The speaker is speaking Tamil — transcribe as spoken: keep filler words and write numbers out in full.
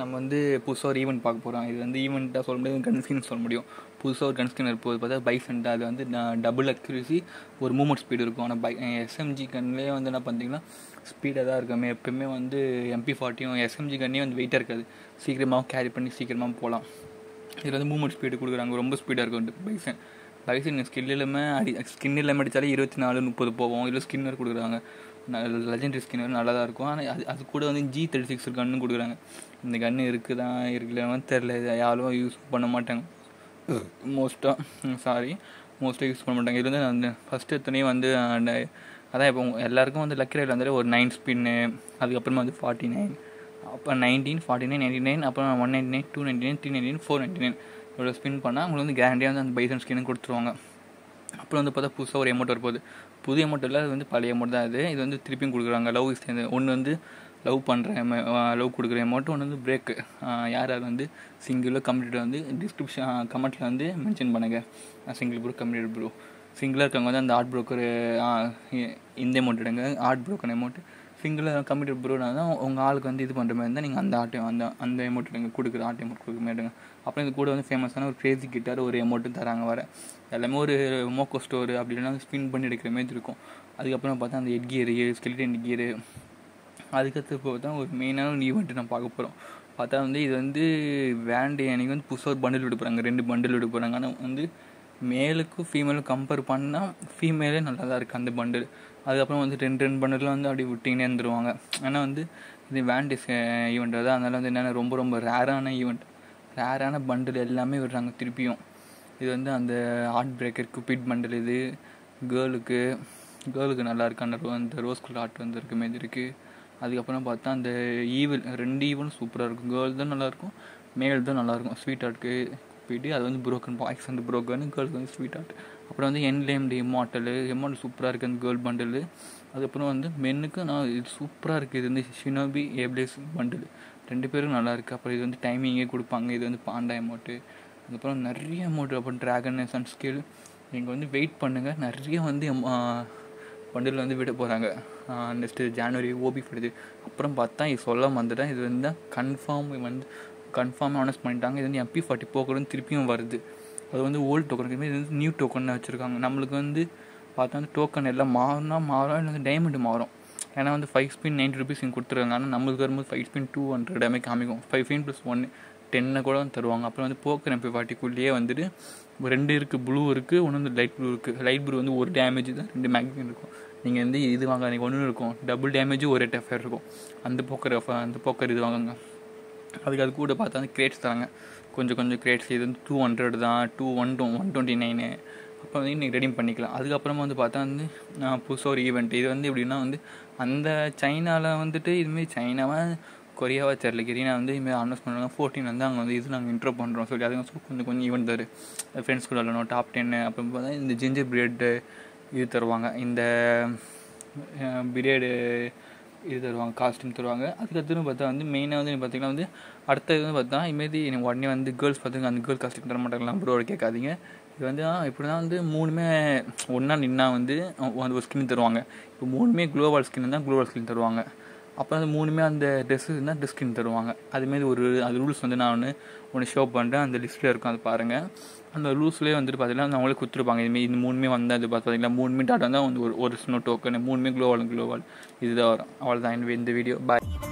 நம்ம வந்து புதுசாக ஒரு ஈவெண்ட் பார்க்க போகிறோம். இது வந்து ஈவெண்ட்டாக சொல்ல முடியாது, கன்ஸ்கின் சொல்ல முடியும். புதுசாக ஒரு கன்ஸ்கின் இருப்போது பார்த்தா பைசன்ட்டு, அது வந்து டபுள் அக்யூரசி, ஒரு மூவ்மெண்ட் ஸ்பீடு இருக்கும். ஆனால் பை எஸ்எம்ஜி கன்லேயே வந்து என்ன பார்த்தீங்கன்னா ஸ்பீடாக தான் இருக்குமே. எப்போயுமே வந்து எம்பி ஃபார்ட்டியும் எஸ்எம்ஜி கன்னே வந்து வெயிட்டாக இருக்காது, சீக்கிரமாகவும் கேரி பண்ணி சீக்கிரமாக போகலாம். இதில் வந்து மூவ்மெண்ட் ஸ்பீடு கொடுக்குறாங்க, ரொம்ப ஸ்பீடாக இருக்கும். பைசன் பைசன் ஸ்கின் எல்லாமே அடி ஸ்கின் எல்லாமே அடித்தாலே இருபத்தி நாலு முப்பது போவோம். இதில் ஸ்கின்னர் கொடுக்குறாங்க, லெஜெண்டரி ஸ்கின் நல்லா தான் இருக்கும். ஆனால் அது அது கூட வந்து ஜி தேர்ட்டி சிக்ஸ் கன்னு கொடுக்குறாங்க. இந்த கன்று இருக்குதான் இருக்குல்லன்னு தெரில, யாரும் யூஸ் பண்ண மாட்டாங்க மோஸ்ட்டாக. சாரி மோஸ்ட்டாக யூஸ் பண்ண மாட்டாங்க. இது வந்து அந்த ஃபஸ்ட்டு எத்தனையே வந்து அதான் இப்போ எல்லாேருக்கும் வந்து லக்கி ரைடில் வந்து ஒரு நைன் ஸ்பின்னு, அதுக்கப்புறமா வந்து ஃபார்ட்டி நைன், அப்போ nineteen, forty nine, ninety nine, அப்புறம் one ninety nine, two ninety nine, three ninety nine, four ninety nine இவ்வளோ ஸ்பின் பண்ணால் அவங்களுக்கு வந்து கேரண்டியாக வந்து அந்த பைசன் ஸ்கின்னு கொடுத்துருவாங்க. அப்புறம் வந்து பார்த்தா புதுசாக ஒரு அமௌண்ட் வரும்போது புது அமௌண்ட் இல்லை, அது வந்து பழைய அமௌண்ட் தான். அது இது வந்து திருப்பியும் கொடுக்குறாங்க. லவ் இஸ் ஒன்று வந்து லவ் பண்ணுற லவ் கொடுக்குற அமௌண்ட்டு, ஒன்று வந்து பிரேக்கு. யார் யார் வந்து சிங்கிளோ கம்யூனிட்டியில் வந்து டிஸ்கிரிப்ஷன் கமெண்ட்டில் வந்து மென்ஷன் பண்ணுங்கள். சிங்கிள் ப்ரோ, கம்யூனிட்டி ப்ரோ, சிங்கிளாக இருக்கவங்க வந்து அந்த ஆர்ட் ப்ரோக்கரு இந்த அமௌண்ட் எடுங்க, ஆர்ட் ப்ரோக்கர் அமௌண்ட்டு. சிங்கிளாக கம்யூனிட்டி ப்ரோனா தான் உங்கள் ஆளுக்கு வந்து இது பண்ணுற மாதிரி இருந்தால் நீங்கள் அந்த ஆட்டோ அந்த அந்த அமௌண்ட் எடுங்க, கொடுக்குற ஆட்டோ அமௌண்ட் கொடுக்குற மாதிரி எடுங்க. அப்புறம் இது கூட வந்து ஃபேமஸான ஒரு கிரேசி கிட்டார் ஒரு அமௌண்ட்டு தராங்க. வர எல்லாமே ஒரு மோக்கோ ஸ்டோரு அப்படின்னா ஸ்பின் பண்ணி எடுக்கிற மாதிரி இருக்கும். அதுக்கப்புறம் பார்த்தா அந்த எட்கியரு, ஸ்கெலிட்டன் எட்கியரு. அதுக்கடுத்து பார்த்தா ஒரு மெயினான ஒரு ஈவெண்ட்டு நான் பார்க்க போகிறோம். பார்த்தா வந்து இது வந்து வேண்டே அன்றைக்கி வந்து புதுசாக ஒரு பண்டில் விட போகிறாங்க, ரெண்டு பண்டில் விட போகிறாங்க. ஆனால் வந்து மேலுக்கும் ஃபீமேலும் கம்பேர் பண்ணால் ஃபீமேலே நல்லா தான் இருக்குது அந்த பண்டில். அதுக்கப்புறம் வந்து ரெண்டு ரெண்டு பண்டில்லாம் வந்து அப்படி விட்டிங்கன்னே இருந்துருவாங்க. ஆனால் வந்து இது வேண்டே ஈவெண்ட் தான், அதனால் வந்து என்னென்னா ரொம்ப ரொம்ப ரேரான ஈவெண்ட், ரேரான பண்டில் எல்லாமே விடுறாங்க திருப்பியும். இது வந்து அந்த ஹார்ட் பிரேக்கர் குப்பிட் பண்டில், இது கேர்ளுக்கு கேர்ளுக்கு நல்லா இருக்கு. அந்த அந்த ரோஸ் கலர் ஹார்ட் வந்து இருக்குமே இருக்குது. அதுக்கப்புறம் பார்த்தா அந்த ஈவல் ரெண்டு ஈவலும் சூப்பராக இருக்கும். கேர்ள் தான் நல்லாயிருக்கும், மேல் தான் நல்லாயிருக்கும். ஸ்வீட் ஹார்ட்க்கு போய்ட்டு அது வந்து ப்ரோக்கன் பாய்ஸ் அண்ட் ப்ரோக்கன், கேர்ளுக்கு வந்து ஸ்வீட் ஹார்ட். அப்புறம் வந்து என்லேம்டு எம்மாட்டலு, எம்மாட்டல் சூப்பராக இருக்குது அந்த கேர்ள் பண்டில். அதுக்கப்புறம் வந்து மென்னுக்கு நான் இது சூப்பராக இருக்குது. இது வந்து ஷினோபி ஏப்ளேஸ் பண்டில், ரெண்டு பேரும் நல்லாயிருக்கு. அப்புறம் இது வந்து டைமிங்கே கொடுப்பாங்க. இது வந்து பாண்டா அமௌண்ட்டு, அதுக்கப்புறம் நிறைய அமௌண்ட். அப்புறம் ட்ராகன் சன்ஸ்கில். நீங்கள் வந்து வெயிட் பண்ணுங்கள், நிறைய வந்து பண்டில் வந்து விட போகிறாங்க. நெக்ஸ்ட்டு ஜான்வரி ஓபி ஃபடுது. அப்புறம் பார்த்தா இது சொல்ல வந்துட்டேன், இது வந்து கன்ஃபார்ம் வந்து கன்ஃபார்ம் அனௌன்ஸ் பண்ணிட்டாங்க. இது வந்து எம்பி ஃபார்ட்டி போக்குன்னு திருப்பியும் வருது. அது வந்து ஓல்டு டோக்கன் இது வந்து நியூ டோக்கன் வச்சுருக்காங்க. நம்மளுக்கு வந்து பார்த்தா வந்து டோக்கன் எல்லாம் மாறினா மாறும், இல்லை வந்து டைமண்டு மாறும். ஏன்னா வந்து ஃபைவ் ஸ்பின் நைன்டி ருபீஸ் இங்கே கொடுத்துருக்காங்க. ஆனால் நம்மளுக்கு வரும்போது ஃபைவ் ஸ்பின் டூ ஹண்ட்ரட் எம்ஏ காமிக்கும், ஃபைவ் ஸ்பின் ப்ளஸ் ஒன்று டென்னை கூட வந்து தருவாங்க. அப்புறம் வந்து போக்கர் எம்பி ஃபார்ட்டிக்குள்ளேயே வந்துட்டு ரெண்டு இருக்குது, ப்ளூ இருக்குது, ஒன்று வந்து லைட் ப்ளூ இருக்குது. லைட் ப்ளூ வந்து ஒரு டேமேஜ் தான், ரெண்டு மேக்ஸிமம் இருக்கும். நீங்கள் வந்து இது வாங்க நீங்கள் ஒன்று இருக்கும், டபுள் டேமேஜும் ஒரே டஃபேர் இருக்கும். அந்த போக்கர் அந்த போக்கர் இது வாங்குங்க. அதுக்கு அது கூட பார்த்தா வந்து கிரேட்ஸ் தராங்க, கொஞ்சம் கொஞ்சம் கிரேட்ஸ். இது வந்து டூ ஹண்ட்ரட் தான், two one two one twenty nine. அப்போ வந்து நீங்கள் ரெடீம் பண்ணிக்கலாம். அதுக்கப்புறமா வந்து பார்த்தா வந்து புதுசாக ஒரு ஈவெண்ட். இது வந்து எப்படின்னா வந்து அந்த சைனாவில் வந்துட்டு இதுமாரி சைனாவை கொரியாவாக தெரில கிரீனா வந்து இதுமாரி அனௌன்ஸ் பண்ணுறாங்க. ஃபோர்டீன் வந்து அங்கே வந்து இது நாங்கள் இன்ட்ரோ பண்ணுறோம் சொல்லி அதுங்க சொல்லி கொஞ்சம் கொஞ்சம் ஈவெண்ட் தரு. ஃப்ரெண்ட்ஸ் கூட விளாடணும், டாப் டென்னு. அப்புறம் பார்த்தா இந்த ஜிஞ்சர் பிரியேடு இது தருவாங்க, இந்த பிரியேடு இது தருவாங்க, காஸ்ட்யூம் தருவாங்க. அதுக்கப்புறம் பார்த்தா வந்து மெயினாக வந்து பார்த்தீங்கன்னா வந்து அடுத்தது வந்து பார்த்தா இதுமாரி எனக்கு உடனே வந்து கேர்ள்ஸ் பார்த்துங்க அந்த கேர்ள் காஸ்ட்யூம் தர மாட்டாங்களா ப்ரோட கேட்காதீங்க. இது வந்து இப்படி தான் வந்து மூணுமே ஒன்றா நின்னா வந்து அந்த ஒரு ஸ்கின் தருவாங்க. இப்போ மூணுமே குளோபல் ஸ்கின் தான், குளோபல் ஸ்கின் தருவாங்க. அப்புறம் அந்த மூணுமே அந்த ட்ரெஸ்ஸு இருந்தால் ட்ரெஸ் ஸ்கின் தருவாங்க. அதுமாரி ஒரு அது ரூல்ஸ் வந்து நான் ஒன்று ஒன்று ஷோ பண்ணுறேன், அந்த லிஸ்ட்டில் இருக்கும், அது பாருங்கள். அந்த ரூல்ஸ்லேயே வந்துட்டு பார்த்தீங்கன்னா அவங்களே கொடுத்துருப்பாங்க. இதுமாரி இந்த மூணுமே வந்தால் அது பார்த்தீங்கன்னா மூணுமே டாட்டா தான் வந்து ஒரு ஒரு ஸ்னோ டோக்கன், மூணுமே குளோவால் குளோவால் இதுதான் வரும். அவ்வளோதான் இந்த வீடியோ. பாய்.